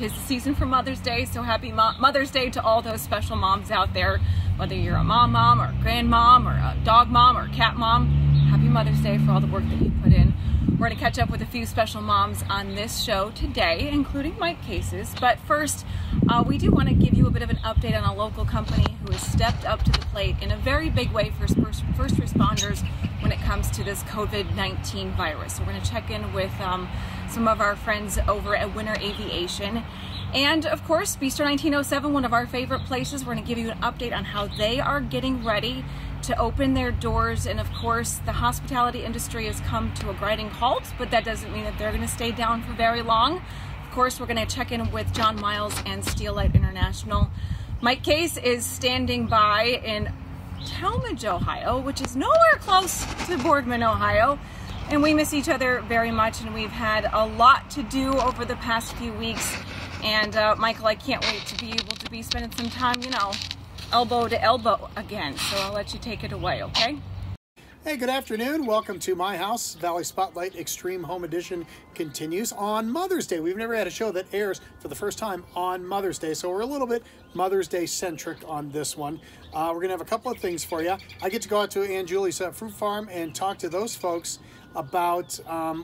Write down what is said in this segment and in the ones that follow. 'tis the season for Mother's Day, so happy Mother's Day to all those special moms out there. Whether you're a mom or a grandmom or a dog mom or a cat mom, happy Mother's Day for all the work that you put in. We're going to catch up with a few special moms on this show today, including Mike Cases. But first, we do want to give you a bit of an update on a local company who has stepped up to the plate in a very big way for first responders when it comes to this COVID-19 virus. So we're going to check in with some of our friends over at Winner Aviation. And of course, Bistro 1907, one of our favorite places. We're going to give you an update on how they are getting ready to open their doors. And of course, the hospitality industry has come to a grinding halt, but that doesn't mean that they're going to stay down for very long. Of course, we're going to check in with John Miles and Steelite International. Mike Case is standing by in Talmadge, Ohio, which is nowhere close to Boardman, Ohio. And we miss each other very much, and we've had a lot to do over the past few weeks. And Michael, I can't wait to be able to be spending some time, you know, elbow to elbow again. So I'll let you take it away, okay? Hey, good afternoon. Welcome to my house. Valley Spotlight Extreme Home Edition continues on Mother's Day. We've never had a show that airs for the first time on Mother's Day, so we're a little bit Mother's Day centric on this one. We're gonna have a couple of things for you. I get to go out to Angiuli's fruit farm and talk to those folks about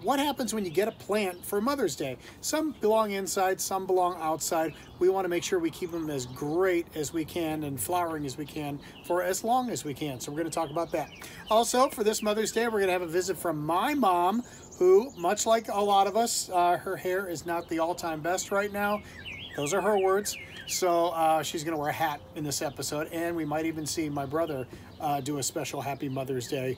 what happens when you get a plant for Mother's Day. Some belong inside, some belong outside. We want to make sure we keep them as great as we can and flowering as we can for as long as we can. So we're going to talk about that. Also, for this Mother's Day, we're going to have a visit from my mom, who, much like a lot of us, her hair is not the all-time best right now. Those are her words. So she's going to wear a hat in this episode, and we might even see my brother do a special Happy Mother's Day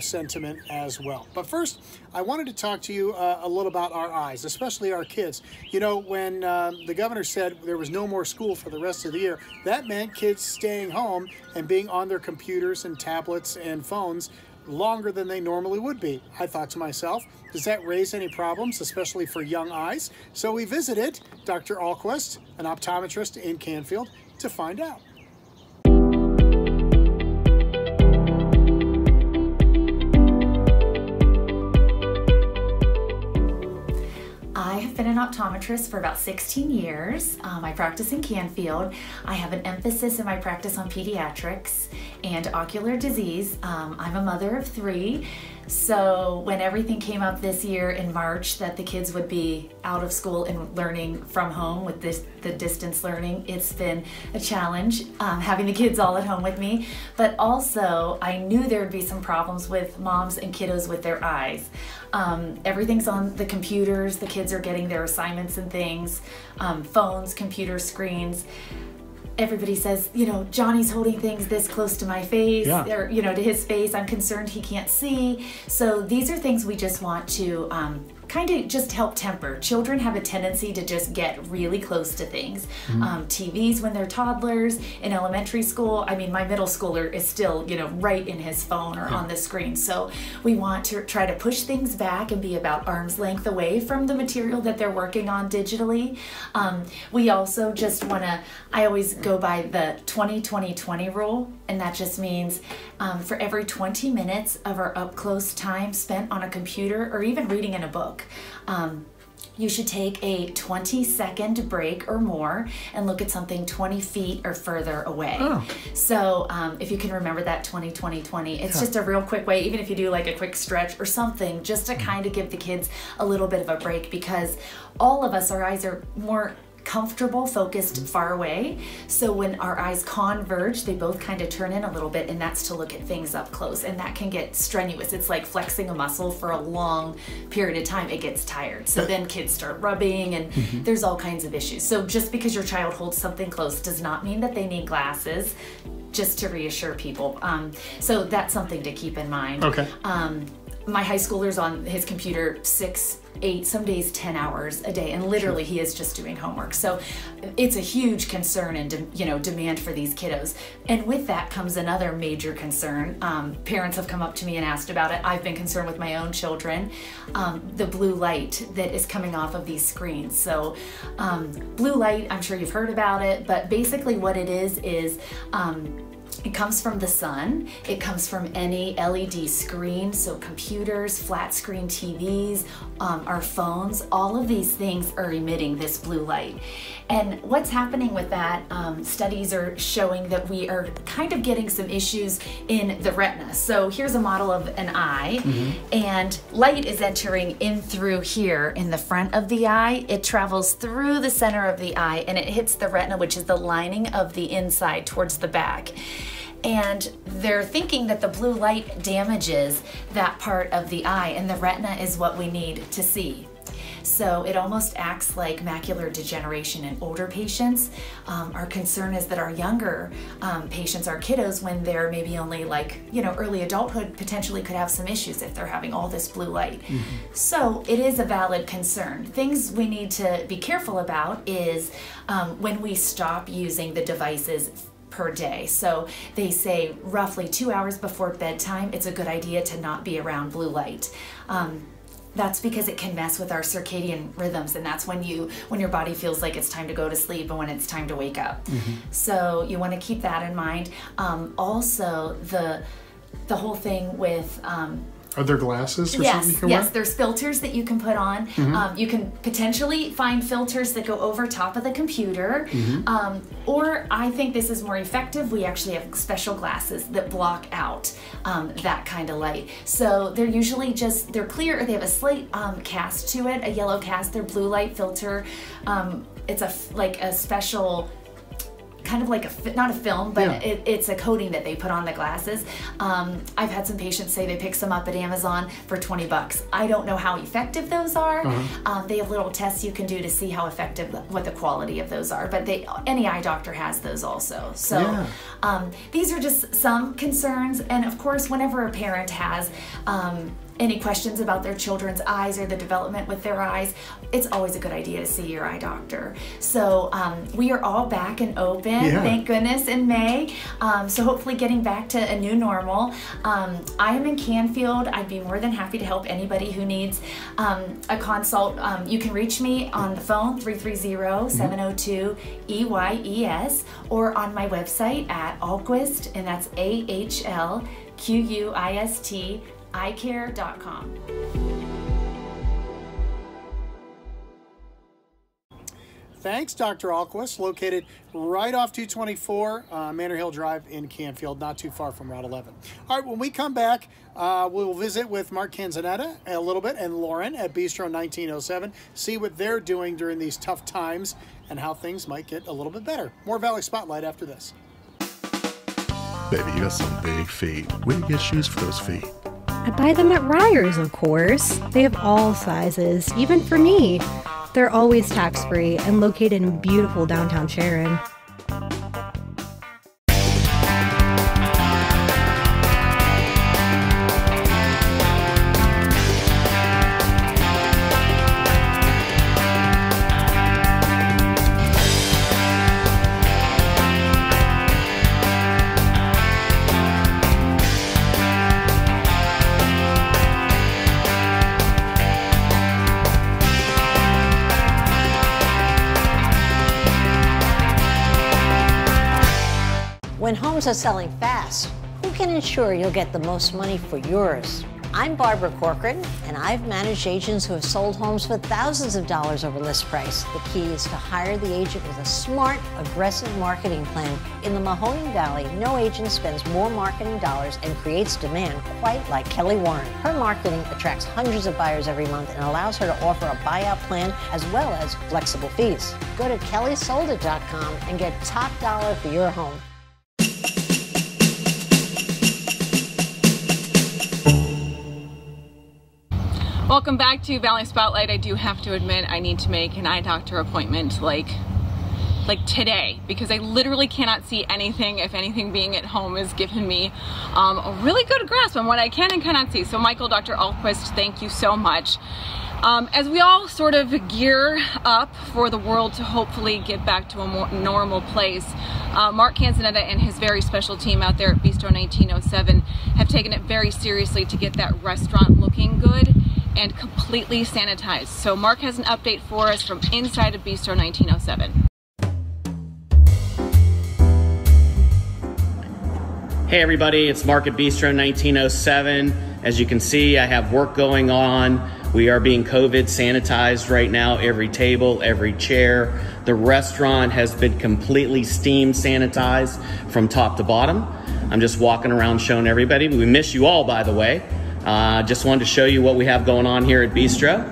sentiment as well. But first, I wanted to talk to you a little about our eyes, especially our kids. You know, when the governor said there was no more school for the rest of the year, that meant kids staying home and being on their computers and tablets and phones longer than they normally would be. I thought to myself, does that raise any problems, especially for young eyes? So we visited Dr. Ahlquist, an optometrist in Canfield, to find out. I have been an optometrist for about 16 years. I practice in Canfield. I have an emphasis in my practice on pediatrics and ocular disease. I'm a mother of three, so when everything came up this year in March that the kids would be out of school and learning from home with the distance learning, it's been a challenge having the kids all at home with me. But also, I knew there would be some problems with moms and kiddos with their eyes. Everything's on the computers, the kids are getting their assignments and things, phones, computer screens. Everybody says, you know, Johnny's holding things this close to my face, yeah, or, you know, to his face. I'm concerned he can't see. So these are things we just want to kind of just help temper. Children have a tendency to just get really close to things. Mm-hmm. TVs when they're toddlers, in elementary school. I mean, my middle schooler is still, you know, right in his phone or yeah, on the screen. So we want to try to push things back and be about arm's length away from the material that they're working on digitally. We also just want to, I always go by the 20-20-20 rule, and that just means for every 20 minutes of our up-close time spent on a computer or even reading in a book, you should take a 20-second break or more and look at something 20 feet or further away. Oh. So if you can remember that 20-20-20, it's yeah, just a real quick way, even if you do like a quick stretch or something, just to kind of give the kids a little bit of a break, because all of us, our eyes are more comfortable, focused, far away. So when our eyes converge, they both kind of turn in a little bit, and that's to look at things up close. And that can get strenuous. It's like flexing a muscle for a long period of time. It gets tired. So then kids start rubbing, and mm-hmm, there's all kinds of issues. So just because your child holds something close does not mean that they need glasses, just to reassure people. So that's something to keep in mind. Okay. My high schooler's on his computer 6, 8, some days 10 hours a day, and literally he is just doing homework. So it's a huge concern and demand for these kiddos. And with that comes another major concern. Parents have come up to me and asked about it. I've been concerned with my own children, the blue light that is coming off of these screens. So blue light, I'm sure you've heard about it, but basically what it is It comes from the sun, it comes from any LED screen, so computers, flat screen TVs, our phones, all of these things are emitting this blue light. And what's happening with that, studies are showing that we are kind of getting some issues in the retina. So here's a model of an eye, and light is entering in through here in the front of the eye. It travels through the center of the eye and it hits the retina, which is the lining of the inside towards the back. And they're thinking that the blue light damages that part of the eye, and the retina is what we need to see. So it almost acts like macular degeneration in older patients. Our concern is that our younger patients, our kiddos, when they're maybe only like, you know, early adulthood, potentially could have some issues if they're having all this blue light. So it is a valid concern. Things we need to be careful about is when we stop using the devices per day. So they say roughly 2 hours before bedtime, it's a good idea to not be around blue light. That's because it can mess with our circadian rhythms, and that's when your body feels like it's time to go to sleep and when it's time to wake up. So you want to keep that in mind. Also, the whole thing with are there glasses or something you can wear? Yes, there's filters that you can put on. You can potentially find filters that go over top of the computer. Or I think this is more effective. We actually have special glasses that block out that kind of light. So they're usually just, they're clear, or they have a slight cast to it, a yellow cast. They're blue light filter. It's like a special, kind of like a, not a film, but it's a coating that they put on the glasses. I've had some patients say they pick some up at Amazon for 20 bucks. I don't know how effective those are. They have little tests you can do to see how effective, what the quality of those are, but they, any eye doctor has those also. So these are just some concerns. And of course, whenever a parent has any questions about their children's eyes or the development with their eyes, it's always a good idea to see your eye doctor. So we are all back and open, thank goodness, in May. So hopefully getting back to a new normal. I am in Canfield. I'd be more than happy to help anybody who needs a consult. You can reach me on the phone, 330-702-EYES, or on my website at Ahlquist, and that's AHLQUIST, eyecare.com. Thanks, Dr. Ahlquist, located right off 224 Manor Hill Drive in Canfield, not too far from Route 11. All right, when we come back, we'll visit with Mark Canzonetta a little bit and Lauren at Bistro 1907, see what they're doing during these tough times and how things might get a little bit better. More Valley Spotlight after this. Baby, you got some big feet. Where do you get shoes for those feet? I buy them at Ryer's, of course. They have all sizes, even for me. They're always tax-free and located in beautiful downtown Sharon. When homes are selling fast, who can ensure you'll get the most money for yours? I'm Barbara Corcoran, and I've managed agents who have sold homes for thousands of dollars over list price. The key is to hire the agent with a smart, aggressive marketing plan. In the Mahoning Valley, no agent spends more marketing dollars and creates demand quite like Kelly Warren. Her marketing attracts hundreds of buyers every month and allows her to offer a buyout plan as well as flexible fees. Go to kellysoldit.com and get top dollar for your home. Welcome back to Valley Spotlight. I do have to admit I need to make an eye doctor appointment like today, because I literally cannot see anything. If anything, being at home has given me a really good grasp on what I can and cannot see. So Michael, Dr. Ahlquist, thank you so much. As we all sort of gear up for the world to hopefully get back to a more normal place, Mark Canzonetta and his very special team out there at Bistro 1907 have taken it very seriously to get that restaurant looking good and completely sanitized. So Mark has an update for us from inside of Bistro 1907. Hey everybody, it's Mark at Bistro 1907. As you can see, I have work going on. We are being COVID sanitized right now, every table, every chair. The restaurant has been completely steam sanitized from top to bottom. I'm just walking around showing everybody. We miss you all, by the way. Just wanted to show you what we have going on here at Bistro.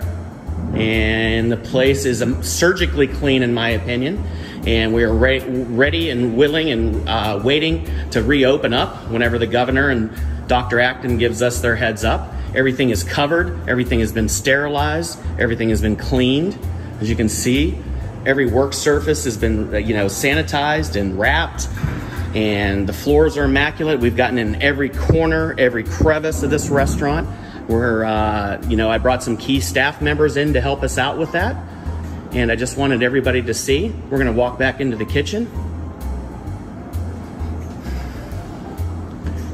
And the place is surgically clean, in my opinion. And we are ready and willing and waiting to reopen up whenever the governor and Dr. Acton gives us their heads up. Everything is covered, everything has been sterilized, everything has been cleaned. As you can see, every work surface has been, sanitized and wrapped, and the floors are immaculate. We've gotten in every corner, every crevice of this restaurant. We're, I brought some key staff members in to help us out with that. And I just wanted everybody to see. We're gonna walk back into the kitchen.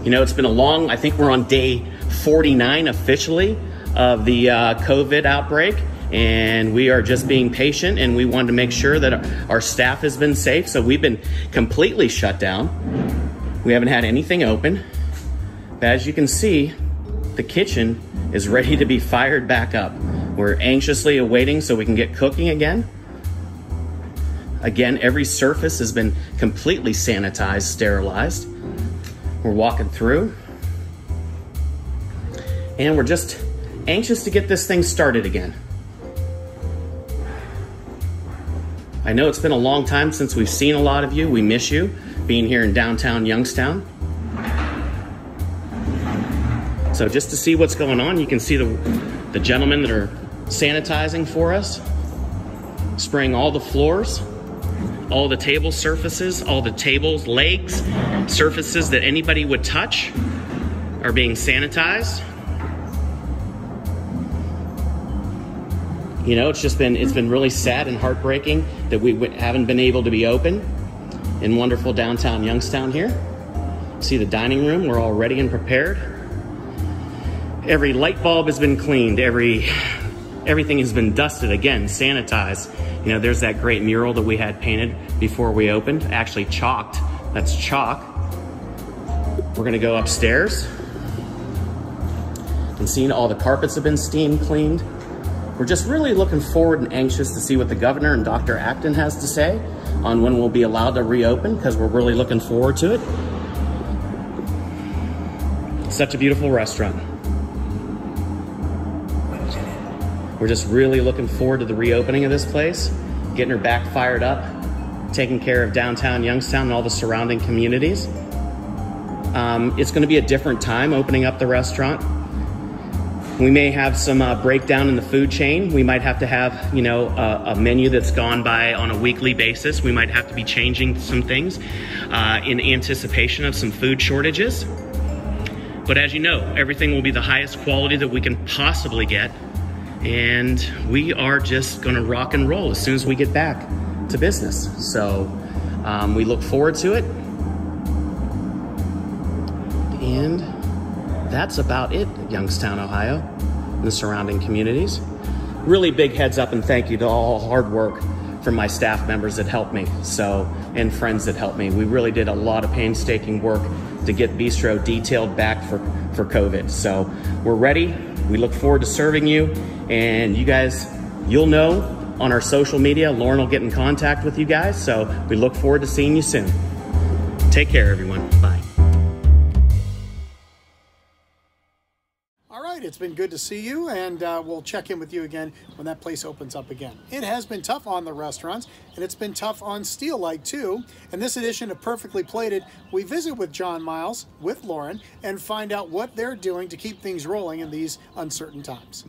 It's been a long, I think we're on day 49 officially of the COVID outbreak. And we are just being patient, and we wanted to make sure that our staff has been safe. So we've been completely shut down. We haven't had anything open. But as you can see, the kitchen is ready to be fired back up. We're anxiously awaiting so we can get cooking again. Again, every surface has been completely sanitized, sterilized. We're walking through. And we're just anxious to get this thing started again. I know it's been a long time since we've seen a lot of you. We miss you being here in downtown Youngstown. So just to see what's going on, you can see the gentlemen that are sanitizing for us, spraying all the floors, all the table surfaces, all the tables, legs, surfaces that anybody would touch are being sanitized. It's just been, it's been really sad and heartbreaking that we haven't been able to be open in wonderful downtown Youngstown here. See the dining room, we're all ready and prepared. Every light bulb has been cleaned, everything has been dusted again, sanitized. There's that great mural that we had painted before we opened, actually chalked, that's chalk. We're gonna go upstairs. You can see all the carpets have been steam cleaned. We're just really looking forward and anxious to see what the governor and Dr. Acton has to say on when we'll be allowed to reopen, because we're really looking forward to it. Such a beautiful restaurant. We're just really looking forward to the reopening of this place, getting her back fired up, taking care of downtown Youngstown and all the surrounding communities. It's gonna be a different time opening up the restaurant. We may have some breakdown in the food chain. We might have to have, a menu that's gone by on a weekly basis. We might have to be changing some things in anticipation of some food shortages. But as you know, everything will be the highest quality that we can possibly get. And we are just gonna rock and roll as soon as we get back to business. So we look forward to it. And that's about it, Youngstown, Ohio, and the surrounding communities. Really big heads up and thank you to all hard work from my staff members that helped me, and friends that helped me. We really did a lot of painstaking work to get Bistro detailed back for COVID. So we're ready. We look forward to serving you, and you guys, you'll know on our social media, Lauren will get in contact with you guys, so we look forward to seeing you soon. Take care, everyone. Bye. All right, it's been good to see you, and we'll check in with you again when that place opens up again. It has been tough on the restaurants, and it's been tough on Steelite too. In this edition of Perfectly Plated, we visit with John Miles, with Lauren, and find out what they're doing to keep things rolling in these uncertain times.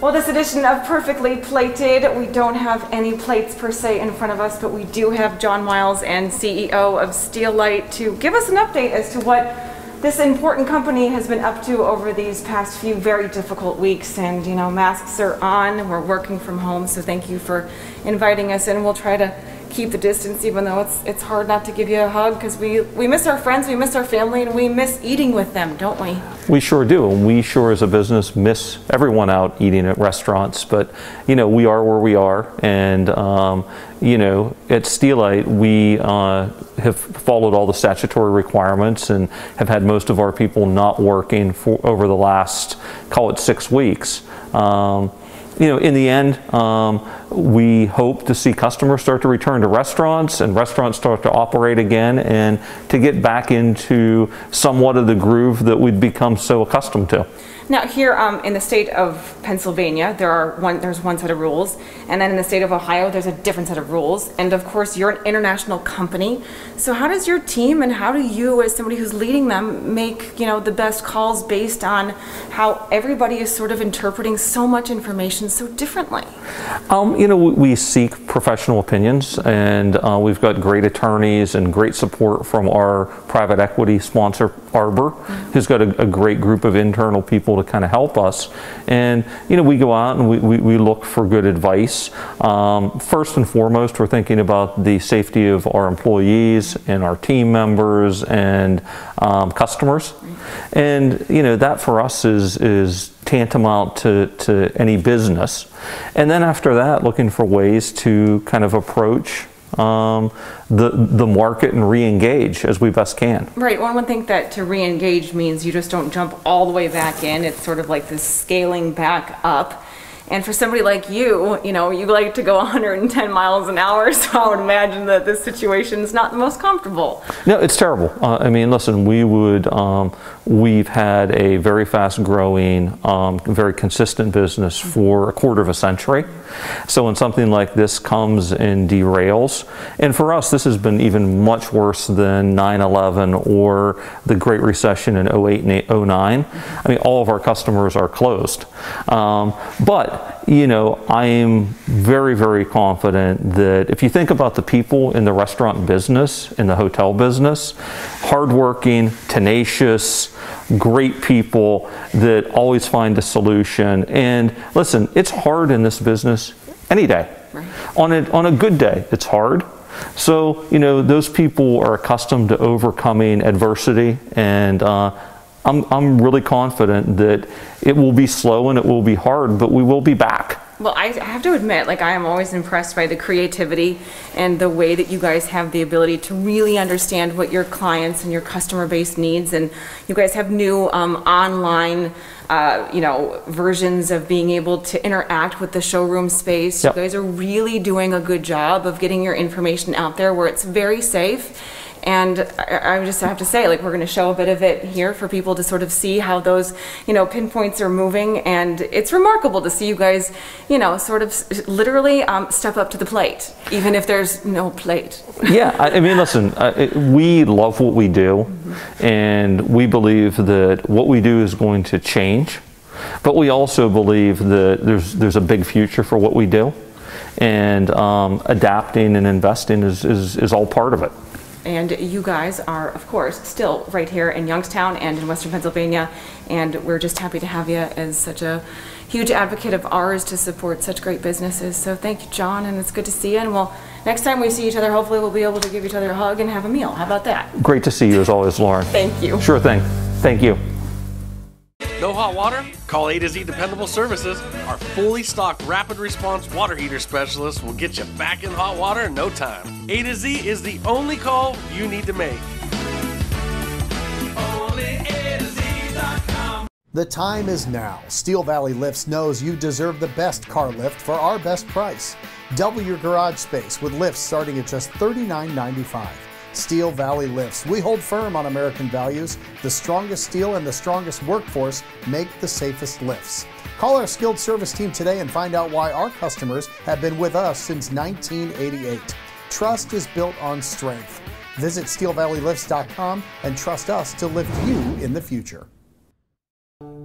Well, this edition of Perfectly Plated, we don't have any plates per se in front of us, but we do have John Miles and CEO of Steelite to give us an update as to what this important company has been up to over these past few very difficult weeks. And masks are on, we're working from home, so thank you for inviting us in. We'll try to keep the distance, even though it's hard not to give you a hug, because we miss our friends, we miss our family, and we miss eating with them, don't we? We sure do, and we sure as a business miss everyone out eating at restaurants, but you know, we are where we are, and you know, at Steelite, we have followed all the statutory requirements and have had most of our people not working for over the last, call it 6 weeks. You know, in the end, we hope to see customers start to return to restaurants and restaurants start to operate again and to get back into somewhat of the groove that we've become so accustomed to. Now here in the state of Pennsylvania, there's one set of rules, and then in the state of Ohio, there's a different set of rules. And of course, you're an international company. So how does your team and how do you, as somebody who's leading them, make, you know, the best calls based on how everybody is sort of interpreting so much information so differently? You know, we seek professional opinions, and we've got great attorneys and great support from our private equity sponsor, Arbor, who's got a great group of internal people to kind of help us. And you know, we go out and we look for good advice. First and foremost, we're thinking about the safety of our employees and our team members and customers. And you know, that for us is tantamount to any business. And then after that, looking for ways to kind of approach the market and re-engage as we best can. Right, well, I would think that to re-engage means you just don't jump all the way back in. It's sort of like this scaling back up. And for somebody like you, you know, you like to go 110 miles an hour, so I would imagine that this situation is not the most comfortable. No, it's terrible. I mean, listen, we would, we've had a very fast growing, very consistent business for a quarter of a century. So when something like this comes and derails, and for us, this has been even much worse than 9/11 or the Great Recession in 08 and 09. I mean, all of our customers are closed. But you know, I am very, very confident that if you think about the people in the restaurant business, in the hotel business, hardworking, tenacious, great people that always find a solution. And listen, it's hard in this business any day. Right. On a good day, it's hard. So, you know, those people are accustomed to overcoming adversity, and I'm really confident that it will be slow and it will be hard, but we will be back. Well, I have to admit, like, I am always impressed by the creativity and the way that you guys have the ability to really understand what your clients and your customer base needs. And you guys have new online, you know, versions of being able to interact with the showroom space. Yep. You guys are really doing a good job of getting your information out there where it's very safe. And I just have to say, like, we're going to show a bit of it here for people to sort of see how those, you know, pinpoints are moving. And it's remarkable to see you guys, you know, sort of literally step up to the plate, even if there's no plate. Yeah, I mean, listen, we love what we do, and we believe that what we do is going to change. But we also believe that there's a big future for what we do, and adapting and investing is all part of it. And you guys are, of course, still right here in Youngstown and in Western Pennsylvania, and we're just happy to have you as such a huge advocate of ours to support such great businesses. So thank you, John, and it's good to see you. And well, next time we see each other, hopefully we'll be able to give each other a hug and have a meal. How about that? Great to see you as always, Lauren. Thank you. Sure thing. Thank you. No hot water? Call A to Z Dependable Services. Our fully stocked rapid response water heater specialist will get you back in hot water in no time. A to Z is the only call you need to make. Only A to Z.com. The time is now. Steel Valley Lifts knows you deserve the best car lift for our best price. Double your garage space with lifts starting at just $39.95. Steel Valley Lifts. We hold firm on American values. The strongest steel and the strongest workforce make the safest lifts. Call our skilled service team today and find out why our customers have been with us since 1988. Trust is built on strength. Visit SteelValleyLifts.com and trust us to lift you in the future.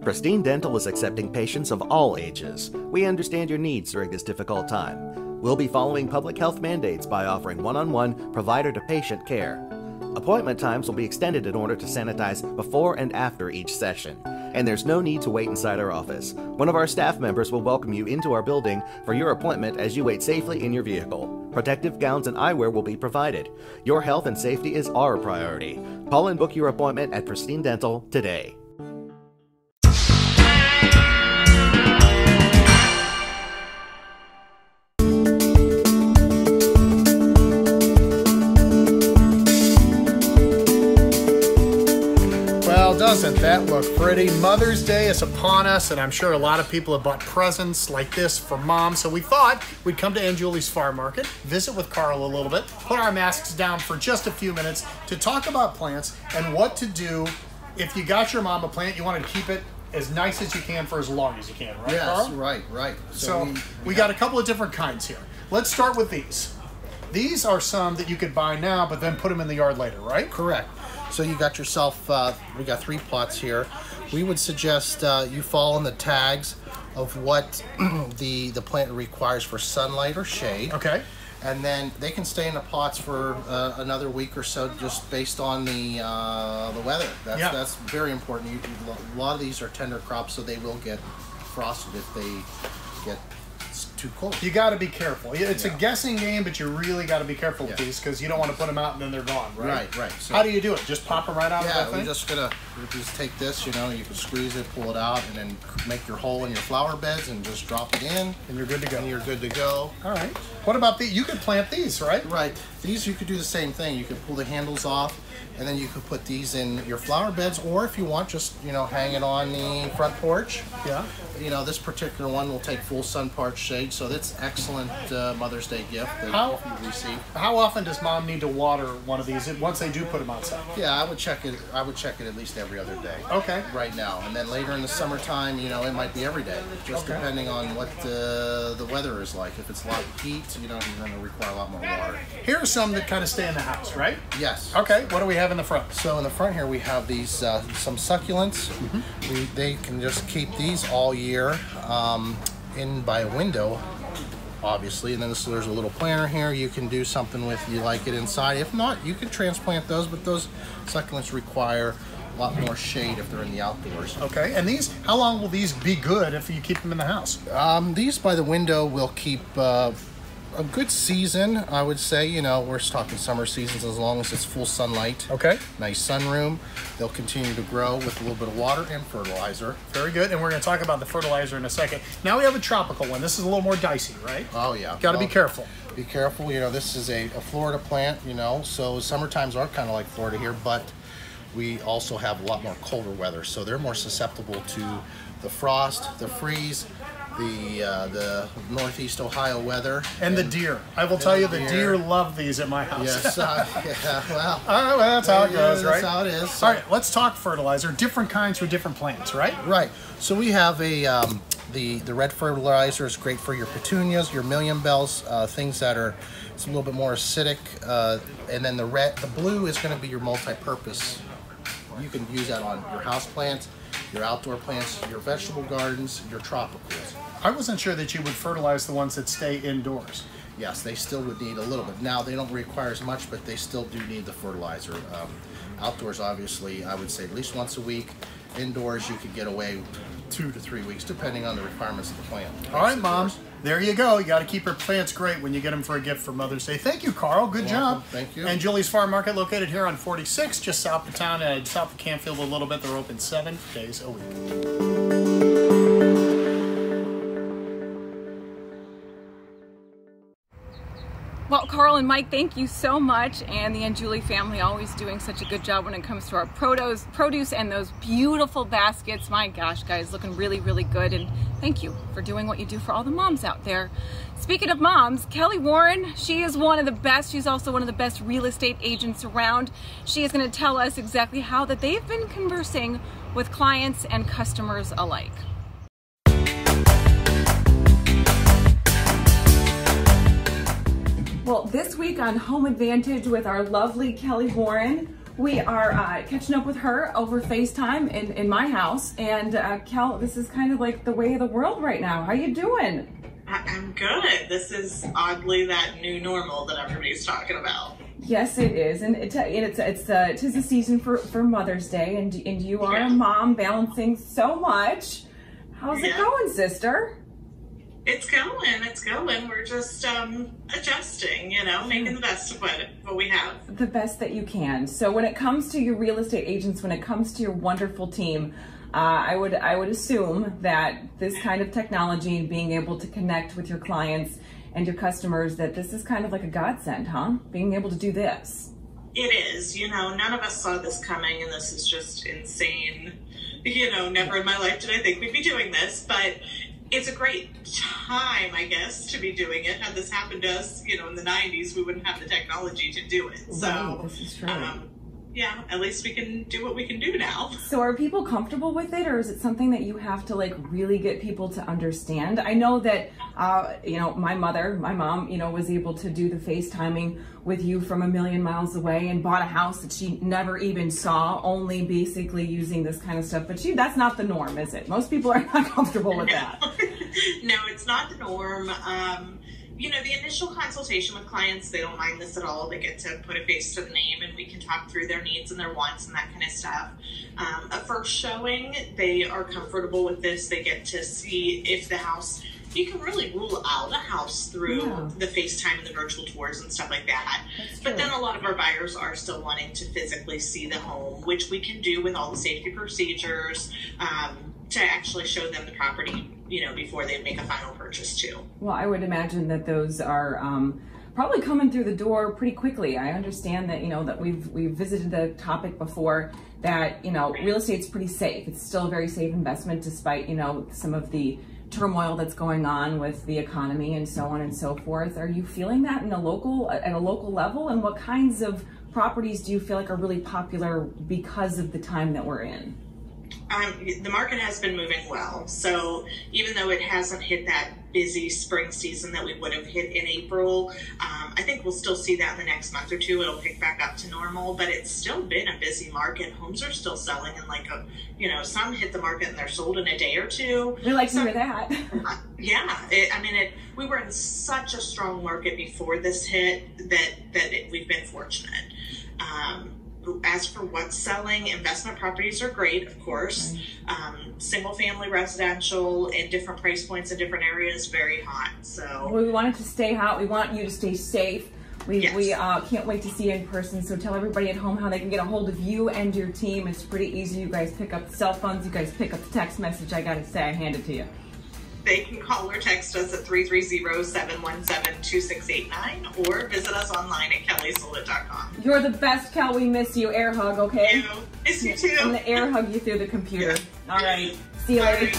Pristine Dental is accepting patients of all ages. We understand your needs during this difficult time. We'll be following public health mandates by offering one-on-one provider-to-patient care. Appointment times will be extended in order to sanitize before and after each session. And there's no need to wait inside our office. One of our staff members will welcome you into our building for your appointment as you wait safely in your vehicle. Protective gowns and eyewear will be provided. Your health and safety is our priority. Call and book your appointment at Pristine Dental today. Doesn't that look pretty? Mother's Day is upon us, and I'm sure a lot of people have bought presents like this for Mom, so we thought we'd come to Angiuli's Farm Market, visit with Carl a little bit, put our masks down for just a few minutes to talk about plants and what to do if you got your mom a plant, you want to keep it as nice as you can for as long as you can, right, Carl? Yes, right. So we got a couple of different kinds here. Let's start with these. These are some that you could buy now, but then put them in the yard later, right? Correct. So you got yourself, we got three plots here. We would suggest you fall on the tags of what the plant requires for sunlight or shade. Okay. And then they can stay in the plots for another week or so, just based on the weather. That's very important. A lot of these are tender crops, so they will get frosted if they get too cold. You got to be careful. It's a guessing game, but you really got to be careful with these, because you don't want to put them out and then they're gone, right? Right. So how do you do it? Just pop them right out of that thing? We're just take this, you can squeeze it, pull it out, and then make your hole in your flower beds and just drop it in. And you're good to go. All right. What about these? You could plant these, right? Right. These, you could do the same thing. You could pull the handles off, and then you could put these in your flower beds, or if you want, just, hang it on the front porch. Yeah. This particular one will take full sun part shade, so that's excellent Mother's Day gift that you receive. How often does Mom need to water one of these once they do put them outside? Yeah, I would check it at least every other day. Okay. Right now, and then later in the summertime, it might be every day, just depending on what the weather is like. If it's a lot of heat, you're going to require a lot more water. Here are some that kind of stay in the house, right? Yes. Okay. What do we have in the front? So in the front here we have these some succulents. Mm-hmm. They can just keep these all year in by a window, obviously, and then there's a little planter here. You can do something with, you like it inside. If not, you can transplant those, but those succulents require a lot more shade if they're in the outdoors. Okay, and these, how long will these be good if you keep them in the house? These by the window will keep a good season, I would say. We're talking summer seasons, as long as it's full sunlight. Okay. Nice sunroom. They'll continue to grow with a little bit of water and fertilizer. Very good, and we're going to talk about the fertilizer in a second. Now we have a tropical one. This is a little more dicey, right? Oh, yeah. Got to be careful. Be careful. This is a Florida plant, so summertimes are kind of like Florida here, but we also have a lot more colder weather, so they're more susceptible to the frost, the freeze, the Northeast Ohio weather. And the deer. I will tell you, the deer love these at my house. Yes, well. All right, well, that's how it goes, right? That's how it is. So. All right, let's talk fertilizer. Different kinds for different plants, right? Right. So we have the red fertilizer is great for your petunias, your million bells, things that are, it's a little bit more acidic. And then the blue is gonna be your multi-purpose. You can use that on your house plants, your outdoor plants, your vegetable gardens, your tropicals. I wasn't sure that you would fertilize the ones that stay indoors. Yes, they still would need a little bit. Now, they don't require as much, but they still do need the fertilizer. Outdoors, obviously, I would say at least once a week. Indoors, you could get away 2 to 3 weeks, depending on the requirements of the plant. All right, Mom. There you go. You got to keep your plants great when you get them for a gift for Mother's Day. Thank you, Carl. Good job. Thank you. And Angiuli's Farm Market, located here on 46, just south of town, and south of Canfield a little bit. They're open 7 days a week. Well, Carl and Mike, thank you so much, and the Angiuli family always doing such a good job when it comes to our produce and those beautiful baskets. My gosh, guys, looking really, really good, and thank you for doing what you do for all the moms out there. Speaking of moms, Kelly Warren, she is one of the best. She's also one of the best real estate agents around. She is going to tell us exactly how that they've been conversing with clients and customers alike. Well, this week on Home Advantage with our lovely Kelly Warren, we are catching up with her over FaceTime in my house. And Kel, this is kind of like the way of the world right now. How you doing? I'm good. This is oddly that new normal that everybody's talking about. Yes, it is, and it is the season for Mother's Day, and you are a mom balancing so much. How's it going, sister? It's going. We're just adjusting, making the best of what we have. The best that you can. So when it comes to your real estate agents, when it comes to your wonderful team, I would assume that this kind of technology and being able to connect with your clients and your customers, that this is kind of like a godsend, huh? Being able to do this. It is. None of us saw this coming, and this is just insane. Never in my life did I think we'd be doing this, but it's a great time, I guess, to be doing it. Had this happened to us, in the 90s, we wouldn't have the technology to do it. So, right, this is true. Yeah, at least we can do what we can do now. So are people comfortable with it, or is it something that you have to really get people to understand? I know that, my mom, was able to do the FaceTiming with you from a million miles away and bought a house that she never even saw, only basically using this kind of stuff. But that's not the norm, is it? Most people are not comfortable with that. No, it's not the norm. The initial consultation with clients, they don't mind this at all. They get to put a face to the name, and we can talk through their needs and their wants and that kind of stuff. A first showing, they are comfortable with this. They get to see if the house, you can really rule out a house through the FaceTime and the virtual tours and stuff like that. But then a lot of our buyers are still wanting to physically see the home, which we can do with all the safety procedures, to actually show them the property, before they make a final purchase too. Well, I would imagine that those are probably coming through the door pretty quickly. I understand that, that we've visited the topic before, that, real estate's pretty safe. It's still a very safe investment despite, some of the turmoil that's going on with the economy and so on and so forth. Are you feeling that at a local level? And what kinds of properties do you feel like are really popular because of the time that we're in? The market has been moving well, so even though it hasn't hit that busy spring season that we would have hit in April, I think we'll still see that in the next month or two. It'll pick back up to normal, but it's still been a busy market. Homes are still selling, and some hit the market and they're sold in a day or two. We like to hear that. We were in such a strong market before this hit that we've been fortunate. As for what's selling, investment properties are great, of course. Single family residential and different price points in different areas, very hot. So we want it to stay hot. We want you to stay safe. We can't wait to see you in person. So tell everybody at home how they can get a hold of you and your team. It's pretty easy. You guys pick up the cell phones. You guys pick up the text message. I got to say, I hand it to you. They can call or text us at 330-717-2689 or visit us online at kellysolit.com. You're the best, Kel. We miss you. Air hug, okay? I miss you too. I'm going to air hug you through the computer. Yeah. All right. See you later.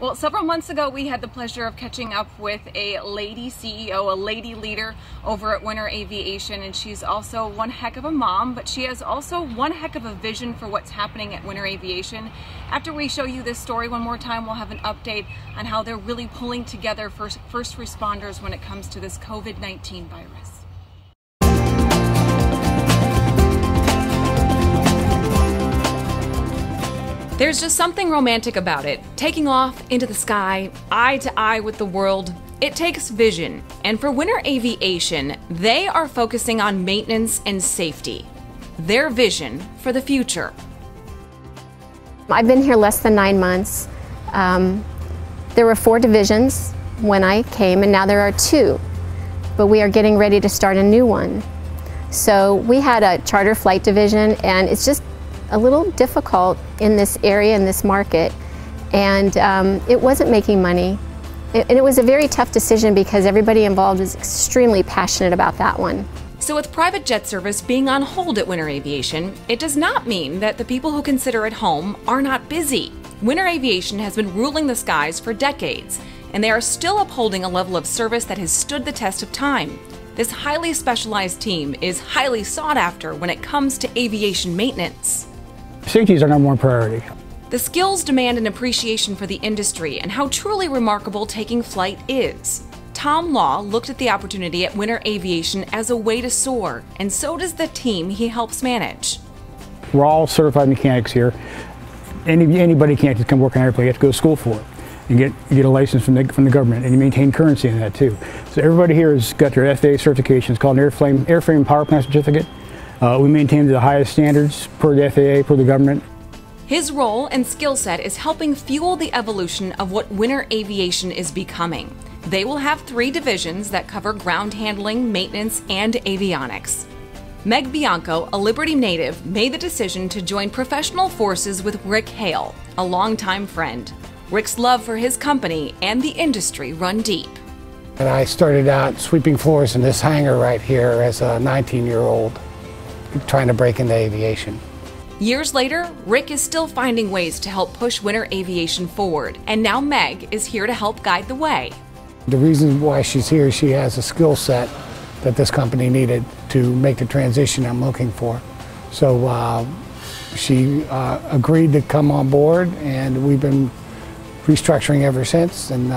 Well, several months ago, we had the pleasure of catching up with a lady CEO, a lady leader over at Winner Aviation, and she's also one heck of a mom, but she has also one heck of a vision for what's happening at Winner Aviation. After we show you this story one more time, we'll have an update on how they're really pulling together first responders when it comes to this COVID-19 virus. There's just something romantic about it. Taking off into the sky, eye to eye with the world, it takes vision. And for Winner Aviation, they are focusing on maintenance and safety. Their vision for the future. I've been here less than 9 months. There were 4 divisions when I came, and now there are 2. But we are getting ready to start a new one. So we had a charter flight division, and it's just a little difficult in this area, in this market, and it wasn't making money. And it was a very tough decision because everybody involved is extremely passionate about that one. So with private jet service being on hold at Winner Aviation, it does not mean that the people who consider it home are not busy. Winner Aviation has been ruling the skies for decades, and they are still upholding a level of service that has stood the test of time. This highly specialized team is highly sought after when it comes to aviation maintenance. Safety is our number one priority. The skills demand an appreciation for the industry and how truly remarkable taking flight is. Tom Law looked at the opportunity at Winner Aviation as a way to soar, and so does the team he helps manage. We're all certified mechanics here. Anybody can't just come work on an airplane. You have to go to school for it and get a license from the government, and you maintain currency in that too. So everybody here has got their FAA certification. It's called an airframe power plant certificate. We maintain the highest standards per the FAA, per the government. His role and skill set is helping fuel the evolution of what Winner Aviation is becoming. They will have 3 divisions that cover ground handling, maintenance, and avionics. Meg Bianco, a Liberty native, made the decision to join professional forces with Rick Hale, a longtime friend. Rick's love for his company and the industry run deep. And I started out sweeping floors in this hangar right here as a 19-year-old trying to break into aviation. Years later, Rick is still finding ways to help push Winner Aviation forward, and now Meg is here to help guide the way. The reason why she's here, she has a skill set that this company needed to make the transition I'm looking for. So she agreed to come on board, and we've been restructuring ever since, and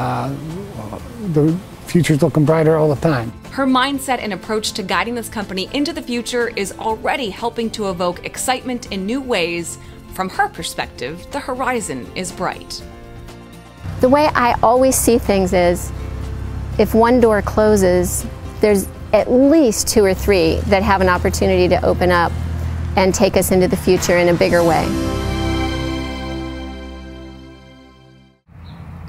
the future's looking brighter all the time. Her mindset and approach to guiding this company into the future is already helping to evoke excitement in new ways. From her perspective, the horizon is bright. The way I always see things is, if one door closes, there's at least 2 or 3 that have an opportunity to open up and take us into the future in a bigger way.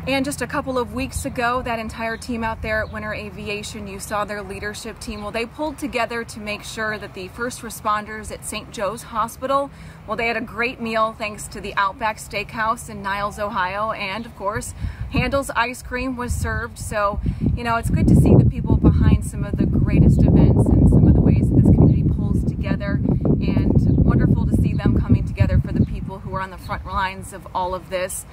And just a couple of weeks ago, that entire team out there at Winner Aviation, you saw their leadership team. Well, they pulled together to make sure that the first responders at St. Joe's Hospital, well, they had a great meal thanks to the Outback Steakhouse in Niles, Ohio. And of course, Handel's ice cream was served. So, you know, it's good to see the people behind some of the greatest events and some of the ways that this community pulls together. And wonderful to see them coming together for the people who are on the front lines of all of this.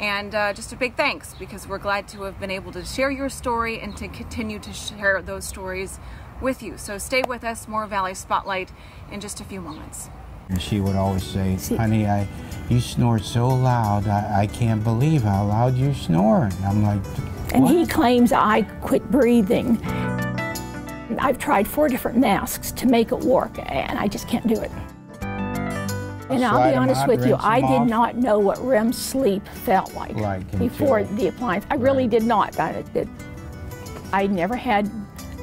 And just a big thanks, because we're glad to have been able to share your story and to continue to share those stories with you. So stay with us, more Valley Spotlight in just a few moments. And she would always say, honey, you snore so loud, I can't believe how loud you snore. And I'm like, what? And he claims I quit breathing. I've tried 4 different masks to make it work, and I just can't do it. And I'll be honest with you, I did not know what REM sleep felt like before the appliance. I really did not. I never had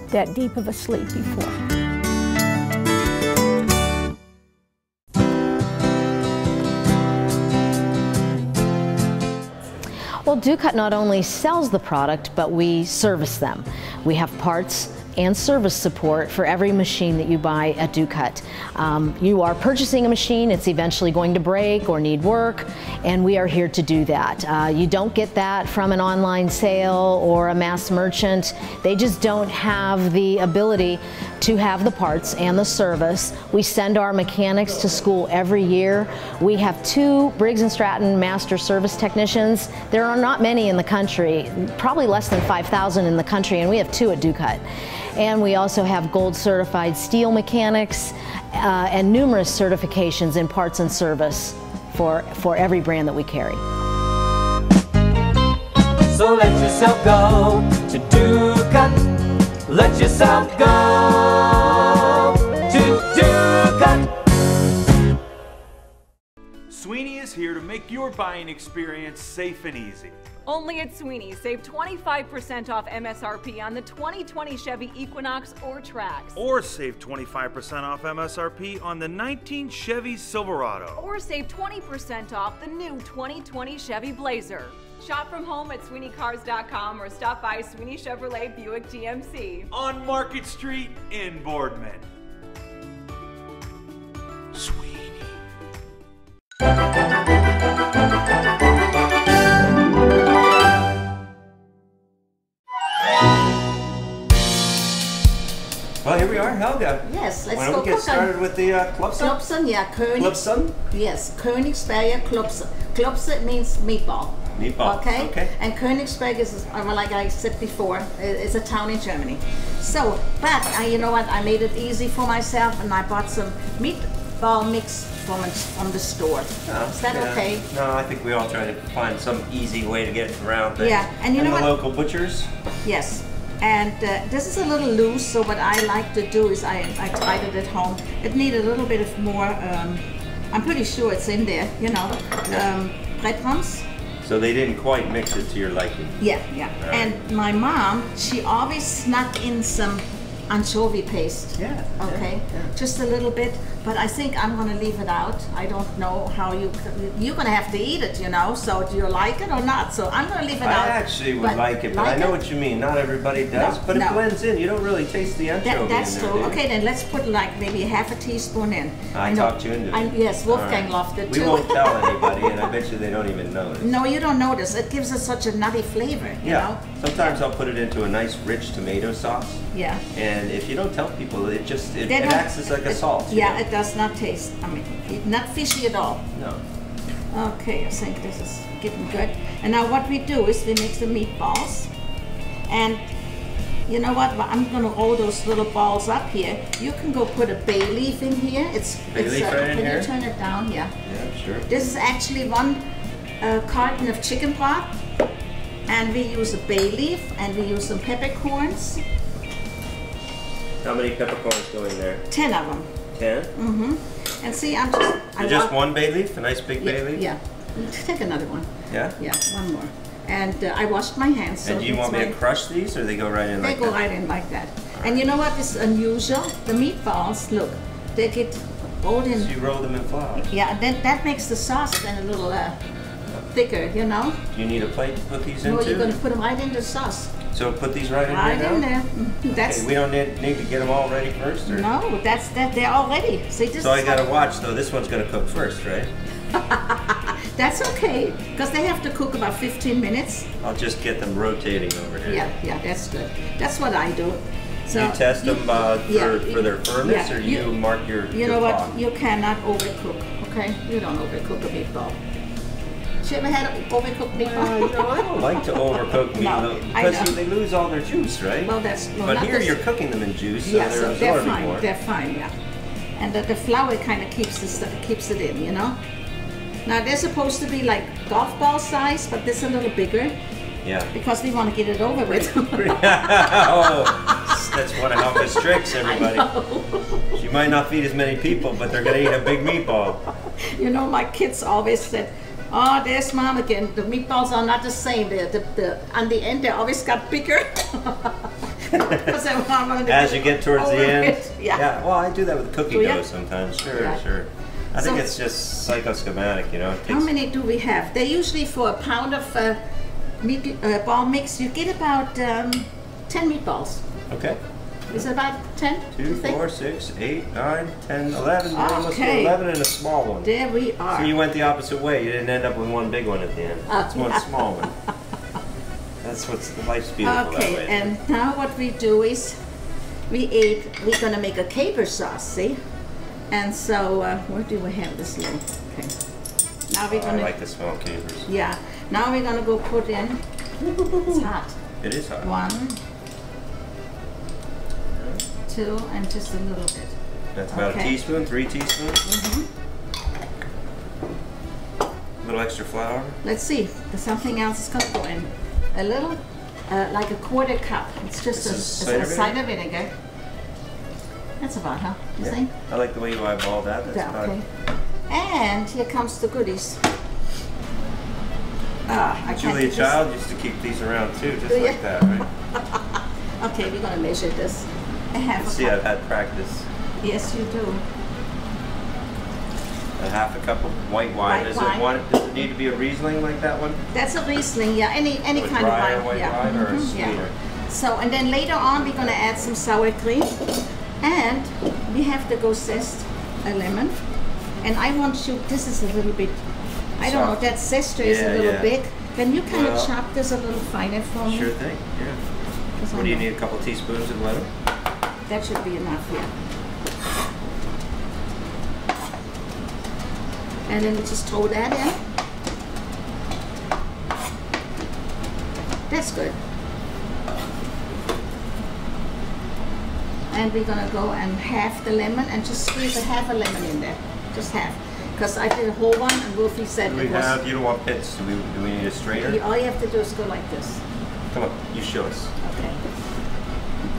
that deep of a sleep before. Well, Ducat not only sells the product, but we service them. We have parts and service support for every machine that you buy at Ducat. You are purchasing a machine, it's eventually going to break or need work, and we are here to do that. You don't get that from an online sale or a mass merchant. They just don't have the ability to have the parts and the service. We send our mechanics to school every year. We have 2 Briggs & Stratton master service technicians. There are not many in the country, probably less than 5,000 in the country, and we have 2 at Ducat. And we also have gold certified steel mechanics and numerous certifications in parts and service for every brand that we carry. So let yourself go to Ducat. Let yourself go to Ducat. Sweeney is here to make your buying experience safe and easy. Only at Sweeney, save 25% off MSRP on the 2020 Chevy Equinox or Trax. Or save 25% off MSRP on the 19 Chevy Silverado. Or save 20% off the new 2020 Chevy Blazer. Shop from home at SweeneyCars.com or stop by Sweeney Chevrolet Buick GMC. On Market Street in Boardman. Sweeney. Well, here we are, Helga. Yes, let's go get started with the Klopsen? Klopsen, yeah. Klopsen? Yes, Königsberger Klopsen. Klopsen means meatball. Meatball, okay. And Königsberg is, like I said before, it's a town in Germany. So, but you know what, I made it easy for myself and I bought some meatball mix from the store. Oh, is that okay? No, I think we all try to find some easy way to get it around things. Yeah, and you know what? Local butchers? Yes. And this is a little loose, so what I like to do is I tried it at home. It needed a little bit of more, I'm pretty sure it's in there, you know, breadcrumbs. So they didn't quite mix it to your liking. Yeah, yeah. Right. And my mom, she always snuck in some anchovy paste. Yeah. Okay. Yeah, yeah. Just a little bit, but I think I'm going to leave it out. I don't know how you're going to have to eat it, you know. So do you like it or not? So I'm going to leave it out. I actually would like it, but I know what you mean. Not everybody does, but it blends in. You don't really taste the anchovy. That's true. Okay, then let's put like maybe half a teaspoon in. I talked you into it. Yes, Wolfgang loved it too. We won't tell anybody, and I bet you they don't even notice. No, you don't notice. It gives us such a nutty flavor. You know? Sometimes I'll put it into a nice rich tomato sauce. Yeah. And if you don't tell people, it just it acts as like a salt. Yeah, you know? It does not taste. I mean, not fishy at all. No. Okay, I think this is getting good. And now what we do is we make the meatballs, and you know what? I'm going to roll those little balls up here. You can go put a bay leaf in here. Can you turn it down? Yeah. Yeah, sure. This is actually one carton of chicken broth, and we use a bay leaf, and we use some peppercorns. How many peppercorns go in there? 10 of them. 10? Mm-hmm. And see, I'm just... just one bay leaf? A nice big bay leaf? Yeah. Take another one. Yeah? Yeah, one more. And I washed my hands. So and do you want me to crush these, or they go right in like that? They go right in like that. And you know what is unusual? The meatballs, look, they get rolled in... So you roll them in flour. Yeah, and then that makes the sauce then a little thicker, you know? Do you need a plate to put these into? No, you're going to put them right into the sauce. So put these right in there. That's okay, we don't need to get them all ready first, or? No, they're all ready. See, so I gotta watch though. This one's gonna cook first, right? That's okay, because they have to cook about 15 minutes. I'll just get them rotating over here. Yeah, yeah, that's good. That's what I do. So you test them for their firmness, or you mark your. You know what? Pot? You cannot overcook. Okay, you don't overcook a meatball. You ever had overcooked meatloaf? No, I don't like to overcook meatloaf because they lose all their juice, right? Well, but here you're cooking them in juice, so they're absorbing more. They're fine, yeah. And the flour kind of keeps it in, you know? Now, they're supposed to be like golf ball size, but this a little bigger. Yeah. Because we want to get it over with. Oh, that's one of Helga's tricks, everybody. She might not feed as many people, but they're going to eat a big meatball. You know, my kids always said, "Oh, there's Mom again. The meatballs are not the same. On the end, they always got bigger." As you get towards the end? Yeah. Yeah. Well, I do that with cookie dough sometimes. Sure, sure. I think it's just psychoschematic, you know. How many do we have? They usually, for a pound of meatball mix, you get about 10 meatballs. Okay. Is it about 10? 2, 4, 6, 8, 9, 10, 11. We're almost to 11 and a small one. There we are. So you went the opposite way. You didn't end up with one big one at the end. It's one small one. That's what's life's beautiful. Okay, that way. And now what we do is we're going to make a caper sauce, see? And so, where do we have this little thing? Now we're going to. I like the small capers. Yeah. Now we're going to go put in. It's hot. It is hot. One, two, and just a little bit. That's about a teaspoon, 3 teaspoons. Mm-hmm. A little extra flour. Let's see, something else is going to go in. A little, like a 1/4 cup. It's just cider vinegar. That's about, huh? You see? I like the way you eyeball that. That's about. And here comes the goodies. Julia Child used to keep these around too, just like that, right? Okay, we're going to measure this. See, I've had practice. Yes, you do. A 1/2 cup of white wine. Does it need to be a Riesling like that one? That's a Riesling, yeah. Any kind of wine. White wine or a sweeter. Yeah. So, and then later on we're going to add some sour cream. And we have to go zest a lemon. And I want you, this is a little bit, I don't know, that zester is a little big. Can you kind of chop this a little finer for me? Sure thing, yeah. What do you need, a couple teaspoons of lemon? That should be enough, yeah. And then we just throw that in. That's good. And we're gonna go and half the lemon and just squeeze a 1/2 lemon in there. Just 1/2. Because I did a whole one and Wolfie said you don't want pits. Do we need a strainer? All you have to do is go like this. Come on, you show us. Okay.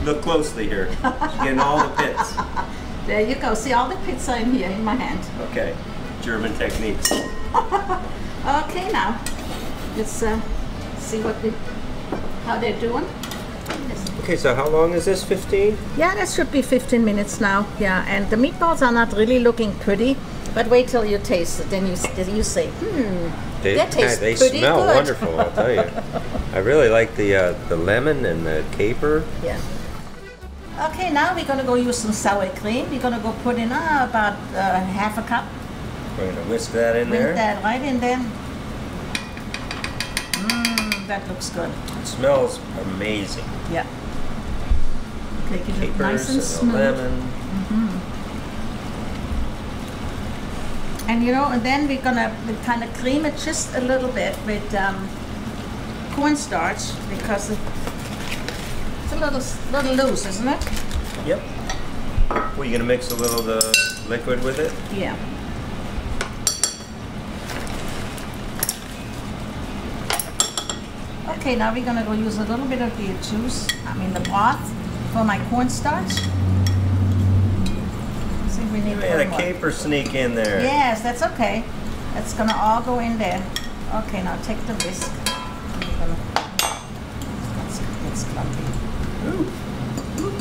Look closely here. She's getting all the pits. There you go. See, all the pits are in here, in my hand. Okay. German techniques. Okay, now. Let's see how they're doing. Okay, so how long is this, 15? Yeah, that should be 15 minutes now. Yeah, and the meatballs are not really looking pretty, but wait till you taste it, then you say, that tastes pretty good. They smell wonderful, I'll tell you. I really like the lemon and the caper. Yeah. Okay, now we're going to go use some sour cream. We're going to go put in about half a cup. We're going to whisk that in there. Whisk that right in there. Mmm, that looks good. It smells amazing. Yeah. Take it look nice and smooth. Lemon. Mm-hmm. And you know, and then we're going to kind of cream it just a little bit with cornstarch because it's a little loose, isn't it? Yep. Well, you're going to mix a little of the liquid with it? Yeah. Okay, now we're going to go use a little bit of the juice, I mean the broth, for my cornstarch. See, we need a caper sneak in there. Yes, that's okay. That's going to all go in there. Okay, now take the whisk. It's clumpy. Ooh. Ooh.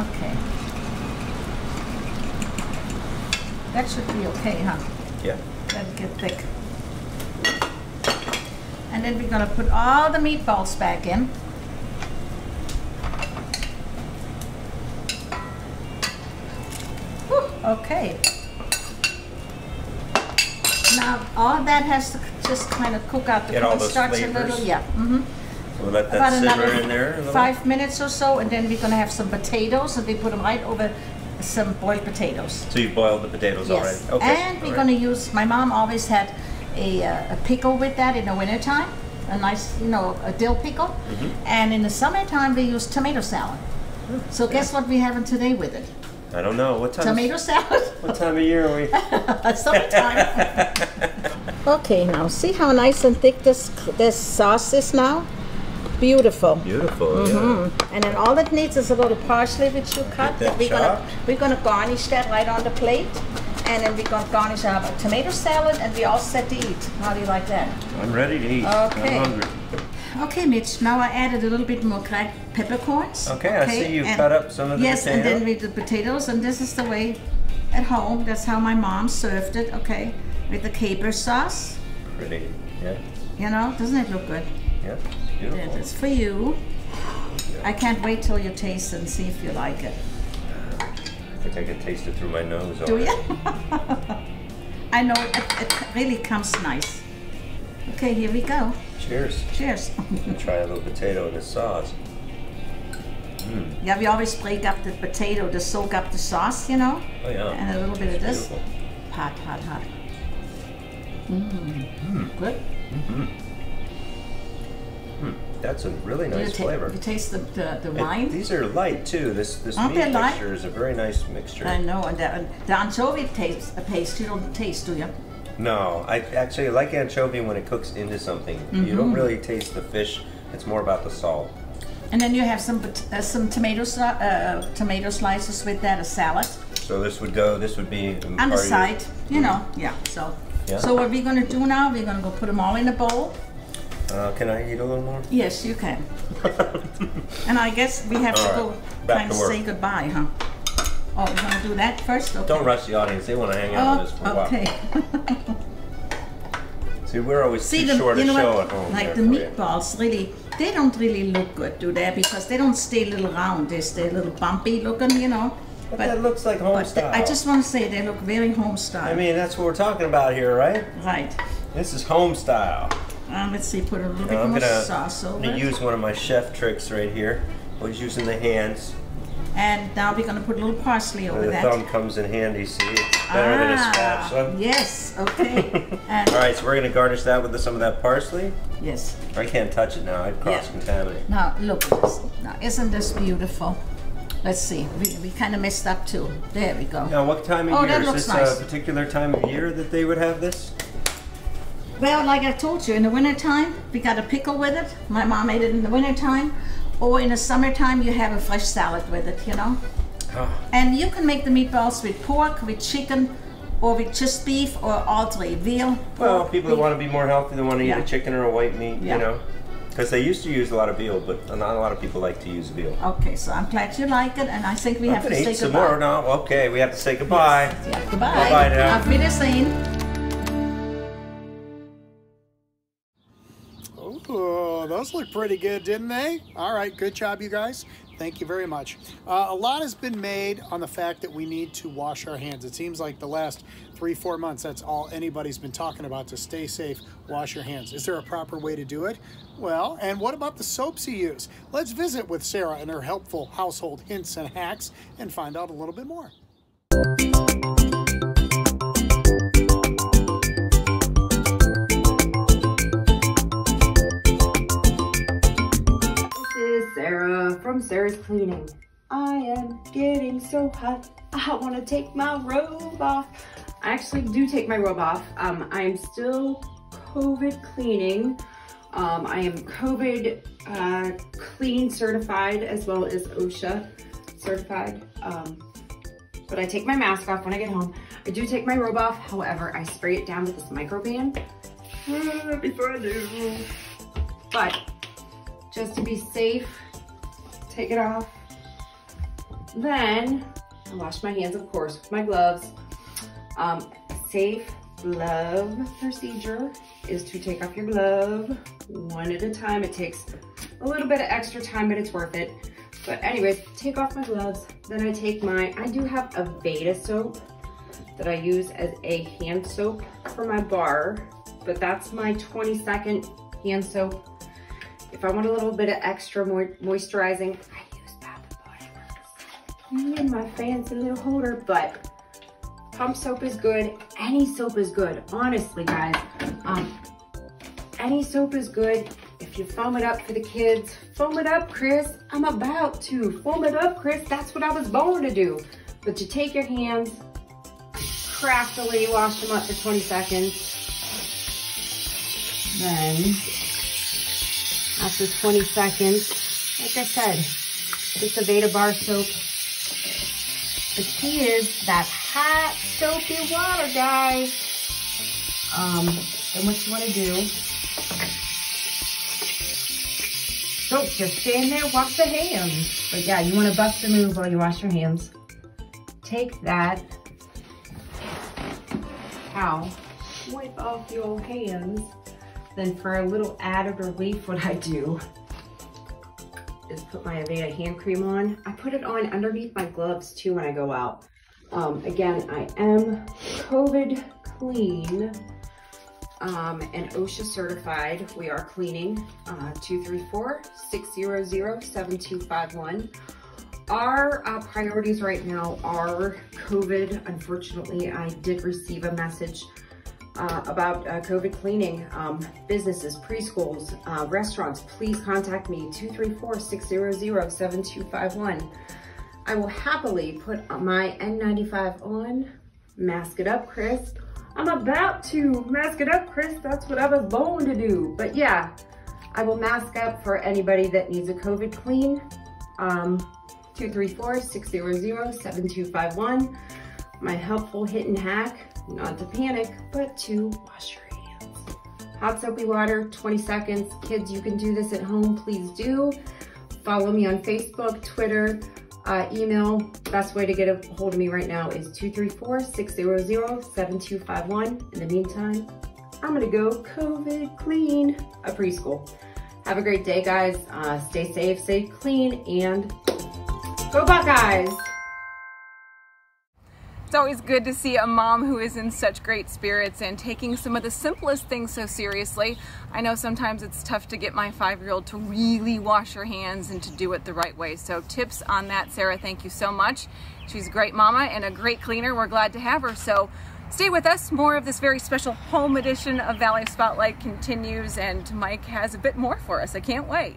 Okay. That should be okay, huh? Yeah. That'll get thick. And then we're gonna put all the meatballs back in. Whew, okay. Now all that has to just kind of cook out the cornstarch a little. Yeah. Mm-hmm. So we'll let that simmer in there. 5 minutes or so, and then we're gonna have some potatoes, and we put them right over. Some boiled potatoes. So you boiled the potatoes already? Okay. And we're going to use, my mom always had a pickle with that in the wintertime, a nice, you know, a dill pickle. Mm-hmm. And in the summertime, they use tomato salad. Oh, so guess what we're having today with it? I don't know. What time? Tomato salad. What time of year are we? Summertime. Okay, now see how nice and thick this sauce is now? Beautiful. Beautiful. Mm-hmm. Yeah. And then all that needs is a little parsley which you cut. We're gonna garnish that right on the plate, and then we're gonna garnish our tomato salad, and we're all set to eat. How do you like that? I'm ready to eat. Okay. I'm hungry. Okay, Mitch. Now I added a little bit more cracked peppercorns. Okay, I see you cut up some of the potatoes. Yes, and then with the potatoes, and this is the way at home. That's how my mom served it. Okay, with the caper sauce. Pretty. Yeah. You know, doesn't it look good? Yeah. Beautiful. It's for you. Yeah. I can't wait till you taste and see if you like it. I think I can taste it through my nose. Do you? I know it really comes nice. Okay, here we go. Cheers. Cheers. Try a little potato in the sauce. Mm. Yeah, we always break up the potato to soak up the sauce, you know. Oh yeah. And a little bit of this. Beautiful. Hot, hot, hot. Mm. Good. Mm-hmm. That's a really nice flavor. You taste the wine? These are light too. This meat mixture is a very nice mixture. I know, and the anchovy paste you don't taste, do you? No, I actually like anchovy when it cooks into something. Mm-hmm. You don't really taste the fish. It's more about the salt. And then you have some tomato slices with that, a salad. So this would be on the side, you know, yeah. So what we're gonna do now? We're gonna go put them all in a bowl. Can I eat a little more? Yes, you can. And I guess we have to go kind of say goodbye, huh? Oh, you want to do that first? Okay. Don't rush the audience. They want to hang out with us for a while. See, we're always too short a show at home. Like the meatballs, really, they don't really look good, do they? Because they don't stay little round. They stay a little bumpy looking, you know. But that looks like home style. I just want to say they look very home style. I mean, that's what we're talking about here, right? Right. This is home style. Let's see, put a little bit more sauce over it. I'm going to use one of my chef tricks right here. Always using the hands. And now we're going to put a little parsley over that. The thumb comes in handy, see? It's better than a spatula. Yes, okay. All right, so we're going to garnish that with some of that parsley? Yes. I can't touch it now. I'd cross-contaminate. Now, look at this. Now, isn't this beautiful? Let's see. We kind of messed up, too. There we go. Now, what time of year? Is this a particular time of year that they would have this? Well, like I told you, in the wintertime, we got a pickle with it. My mom ate it in the wintertime. Or in the summertime, you have a fresh salad with it, you know? Oh. And you can make the meatballs with pork, with chicken, Or with just beef or alternately veal, pork, well, people that want to be more healthy, they want to eat a chicken or a white meat, you know. Because they used to use a lot of veal, but not a lot of people like to use veal. Okay, so I'm glad you like it, and I think we have to say goodbye. Some more now. Okay, we have to say goodbye. Yes. Yeah. Goodbye. Bye-bye now. Auf Wiedersehen. Oh, those look pretty good, didn't they? All right, good job, you guys. Thank you very much. A lot has been made on the fact that we need to wash our hands. It seems like the last 3-4 months, that's all anybody's been talking about, to stay safe, wash your hands. Is there a proper way to do it? Well, and what about the soaps you use? Let's visit with Sarah and her helpful household hints and hacks and find out a little bit more. This is Sarah from Sarah's Cleaning. I am getting so hot, I want to take my robe off. I actually do take my robe off. I'm still COVID cleaning. I am COVID clean certified as well as OSHA certified, but I take my mask off when I get home. I do take my robe off, however, I spray it down with this Microban before I do. But just to be safe, take it off. Then I wash my hands, of course, with my gloves. Safe glove procedure is to take off your glove one at a time. It takes a little bit of extra time, but it's worth it. But anyways, take off my gloves. Then I take my, I do have Aveda soap that I use as a hand soap for my bar, but that's my 20-second hand soap. If I want a little bit of extra moisturizing, I use bath and body works. And my fancy little holder, but pump soap is good. Any soap is good. Honestly, guys, any soap is good. If you foam it up for the kids, foam it up, Chris. I'm about to foam it up, Chris. That's what I was born to do. But you take your hands, craftily wash them up for 20 seconds. Then, after 20 seconds, like I said, this Aveda bar soap. The key is that hot soapy water, guys. Then what you want to do, soap, just stand there, wash the hands. But yeah, you want to bust a move while you wash your hands. Take that towel, wipe off your hands. Then for a little added relief, what I do is put my Aveda hand cream on. I put it on underneath my gloves too when I go out. Again, I am COVID clean and OSHA certified. We are cleaning 234-600-7251. Our priorities right now are COVID. Unfortunately, I did receive a message about COVID cleaning, businesses, preschools, restaurants. Please contact me, 234-600-7251. I will happily put my N95 on, mask it up, Chris. I'm about to mask it up, Chris. That's what I was born to do. But yeah, I will mask up for anybody that needs a COVID clean, 234-600-7251. My helpful hit and hack, not to panic, but to wash your hands. Hot soapy water, 20 seconds. Kids, you can do this at home, please do. Follow me on Facebook, Twitter, email. Best way to get a hold of me right now is 234-600-7251. In the meantime, I'm gonna go COVID clean a preschool. Have a great day, guys. Stay safe, stay clean, and go Buckeyes. It's always good to see a mom who is in such great spirits and taking some of the simplest things so seriously. I know sometimes it's tough to get my 5-year-old to really wash her hands and to do it the right way. So tips on that, Sarah, thank you so much. She's a great mama and a great cleaner. We're glad to have her. So stay with us. More of this very special home edition of Valley Spotlight continues, and Mike has a bit more for us. I can't wait.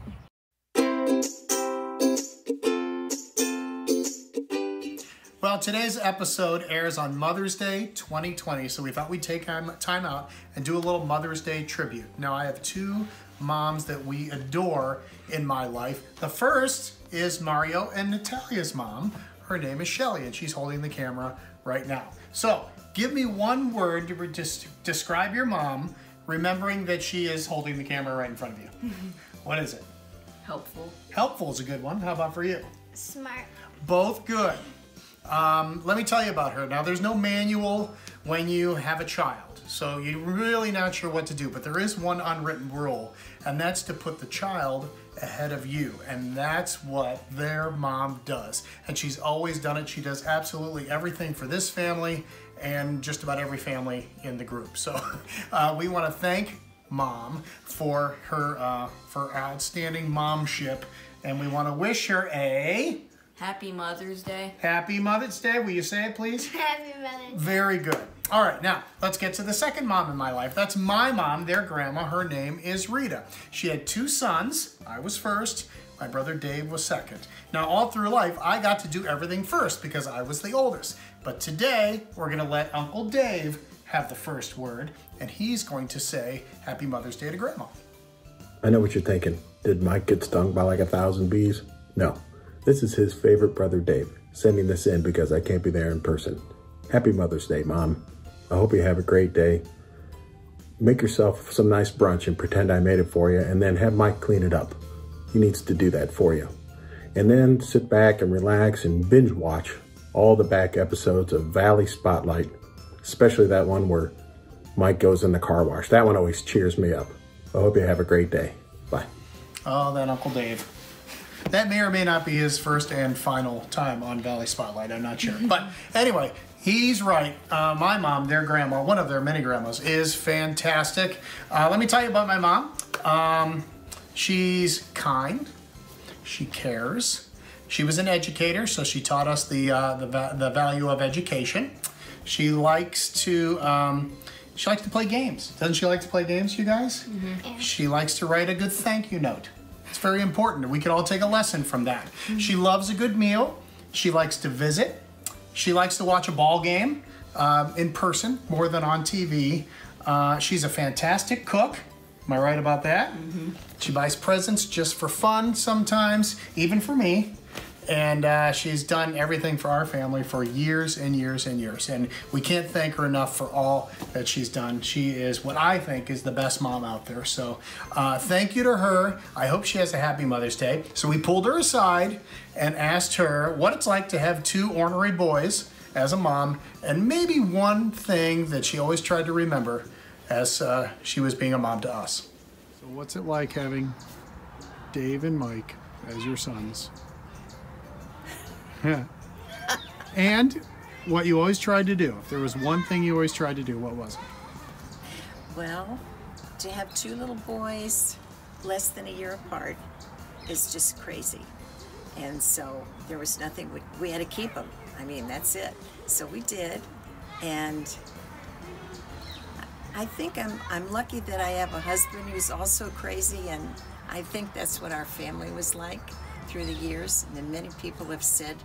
Well, today's episode airs on Mother's Day 2020, so we thought we'd take time out and do a little Mother's Day tribute. Now, I have two moms that we adore in my life. The first is Mario and Natalia's mom. Her name is Shelly, and she's holding the camera right now. So Give me one word to describe your mom, remembering that she is holding the camera right in front of you. What is it? Helpful. Helpful is a good one. How about for you? Smart. Both good. Let me tell you about her. Now, there's no manual when you have a child, so you're really not sure what to do, but there is one unwritten rule, and that's to put the child ahead of you, and that's what their mom does, and she's always done it. She does absolutely everything for this family and just about every family in the group. So we want to thank Mom for her outstanding momship, and we want to wish her a Happy Mother's Day. Happy Mother's Day. Will you say it, please? Happy Mother's Day. Very good. All right, now let's get to the second mom in my life. That's my mom, their grandma. Her name is Rita. She had two sons. I was first. My brother Dave was second. Now, all through life, I got to do everything first because I was the oldest. But today, we're going to let Uncle Dave have the first word, and he's going to say Happy Mother's Day to Grandma. I know what you're thinking. Did Mike get stung by like 1,000 bees? No. This is his favorite brother, Dave, sending this in because I can't be there in person. Happy Mother's Day, Mom. I hope you have a great day. Make yourself some nice brunch and pretend I made it for you, and then have Mike clean it up. He needs to do that for you. And then sit back and relax and binge watch all the back episodes of Valley Spotlight, especially that one where Mike goes in the car wash. That one always cheers me up. I hope you have a great day. Bye. Oh, that Uncle Dave. That may or may not be his first and final time on Valley Spotlight. I'm not sure. But anyway, he's right. My mom, their grandma, one of their many grandmas, is fantastic. Let me tell you about my mom. She's kind. She cares. She was an educator, so she taught us the value of education. She likes to play games. Doesn't she like to play games, you guys? Mm-hmm. Yeah. She likes to write a good thank you note. It's very important. We could all take a lesson from that. Mm-hmm. She loves a good meal. She likes to visit. She likes to watch a ball game in person more than on TV. She's a fantastic cook. Am I right about that? Mm-hmm. She buys presents just for fun sometimes, even for me. And she's done everything for our family for years and years and years. And we can't thank her enough for all that she's done. She is what I think is the best mom out there. So thank you to her. I hope she has a happy Mother's Day. So we pulled her aside and asked her what it's like to have two ornery boys as a mom, and maybe one thing that she always tried to remember as she was being a mom to us. So what's it like having Dave and Mike as your sons? Yeah. And what you always tried to do, if there was one thing you always tried to do, what was it? Well, to have two little boys less than a year apart is just crazy. And so there was nothing, we had to keep them. I mean, that's it. So we did. And I think I'm lucky that I have a husband who's also crazy, and I think that's what our family was like through the years. And many people have said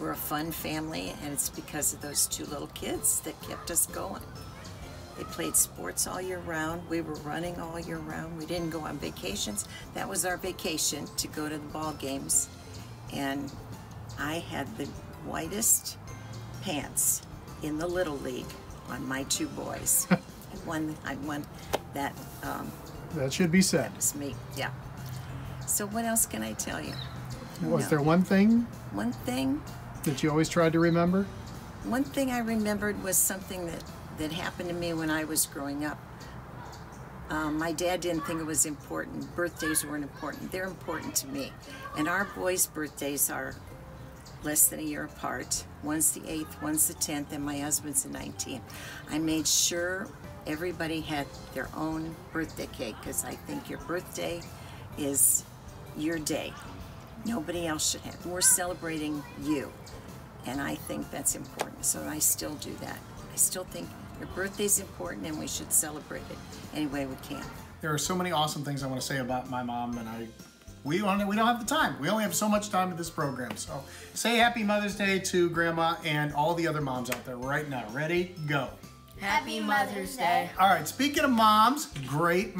we're a fun family, and it's because of those two little kids that kept us going. They played sports all year round. We were running all year round. We didn't go on vacations. That was our vacation, to go to the ball games. And I had the whitest pants in the Little League on my two boys. I won that. That should be said. That was me, yeah. So what else can I tell you? Was there one thing? One thing? That you always tried to remember? One thing I remembered was something that happened to me when I was growing up. My dad didn't think it was important. Birthdays weren't important. They're important to me. And our boys' birthdays are less than a year apart. One's the 8th, one's the 10th, and my husband's the 19th. I made sure everybody had their own birthday cake, because I think your birthday is your day. Nobody else should have. We're celebrating you, and I think that's important. So I still do that. I still think your birthday's important, and we should celebrate it any way we can. There are so many awesome things I want to say about my mom, and we don't have the time. We only have so much time in this program. So say Happy Mother's Day to Grandma and all the other moms out there right now. Ready? Go. Happy Mother's Day. All right, speaking of moms, great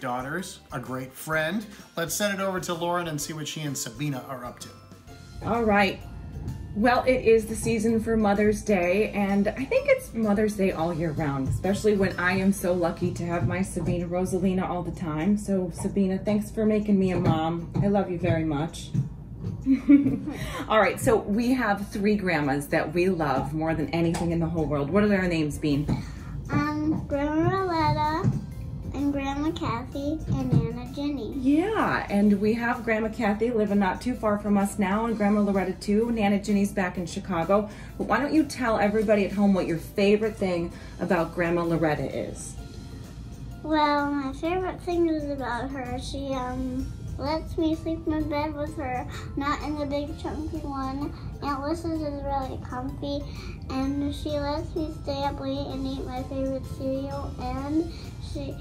daughters, a great friend. Let's send it over to Lauren and see what she and Sabina are up to. All right. Well, it is the season for Mother's Day, and I think it's Mother's Day all year round, especially when I am so lucky to have my Sabina Rosalina all the time. So Sabina, thanks for making me a mom. I love you very much. All right, so we have three grandmas that we love more than anything in the whole world. What are their names, Bean? Grandma Roletta, and Grandma Kathy, and Nana Jenny. Yeah, and we have Grandma Kathy living not too far from us now, and Grandma Loretta too. Nana Jenny's back in Chicago. But why don't you tell everybody at home what your favorite thing about Grandma Loretta is? Well, my favorite thing is about her. She lets me sleep in bed with her, not in the big chunky one. Aunt Lissa's is really comfy, and she lets me stay up late and eat my favorite cereal, and she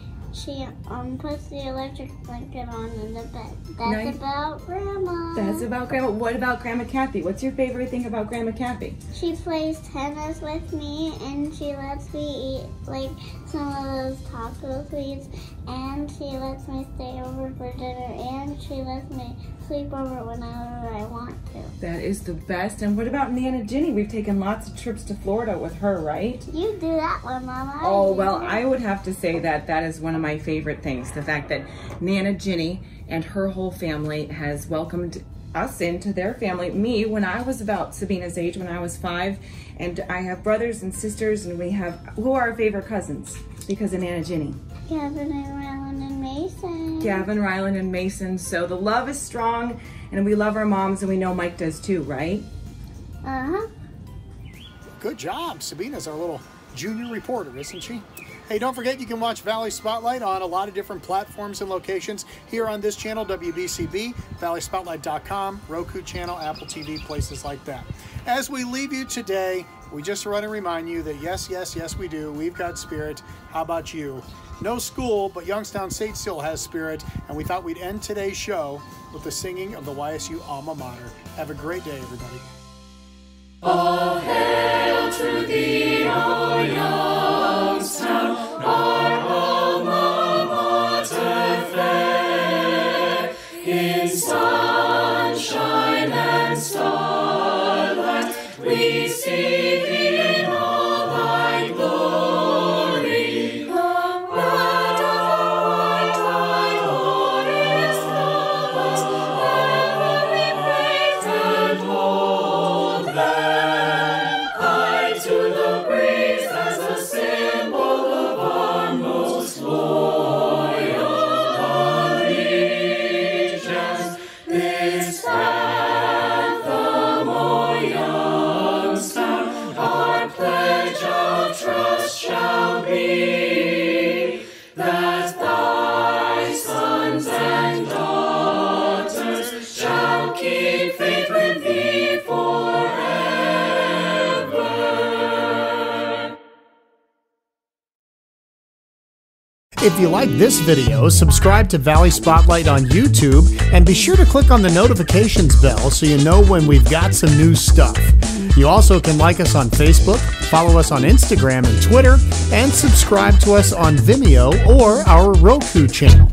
puts the electric blanket on in the bed. That's about Grandma. That's about Grandma. What about Grandma Kathy? What's your favorite thing about Grandma Kathy? She plays tennis with me, and she lets me eat like some of those taco sweets, and she lets me stay over for dinner, and she lets me sleep over whenever I want to. That is the best. And what about Nana Jenny? We've taken lots of trips to Florida with her, right? You do that one, Mama. Oh, well, I would have to say that that is one of my favorite things. The fact that Nana Jenny and her whole family has welcomed us into their family. Me, when I was about Sabina's age, when I was 5, and I have brothers and sisters, and we have, who are our favorite cousins because of Nana Jenny? Gavin and Ryland and Mason. Gavin, Ryland, and Mason. So the love is strong, and we love our moms, and we know Mike does too, right? Uh-huh. Good job. Sabina's our little junior reporter, isn't she? Hey, don't forget you can watch Valley Spotlight on a lot of different platforms and locations here on this channel, WBCB, valleyspotlight.com, Roku channel, Apple TV, places like that. As we leave you today, we just want to remind you that yes, yes, yes, we do. We've got spirit. How about you? No school, but Youngstown State still has spirit, and we thought we'd end today's show with the singing of the YSU alma mater. Have a great day, everybody. All hail to thee, O Youngstown, our alma mater fair. In sunshine and starlight, we see thee in all thy glory. The blood of thy Lord is ours, ever we praise and hold them. If you like this video, subscribe to Valley Spotlight on YouTube and be sure to click on the notifications bell so you know when we've got some new stuff. You also can like us on Facebook, follow us on Instagram and Twitter, and subscribe to us on Vimeo or our Roku channel.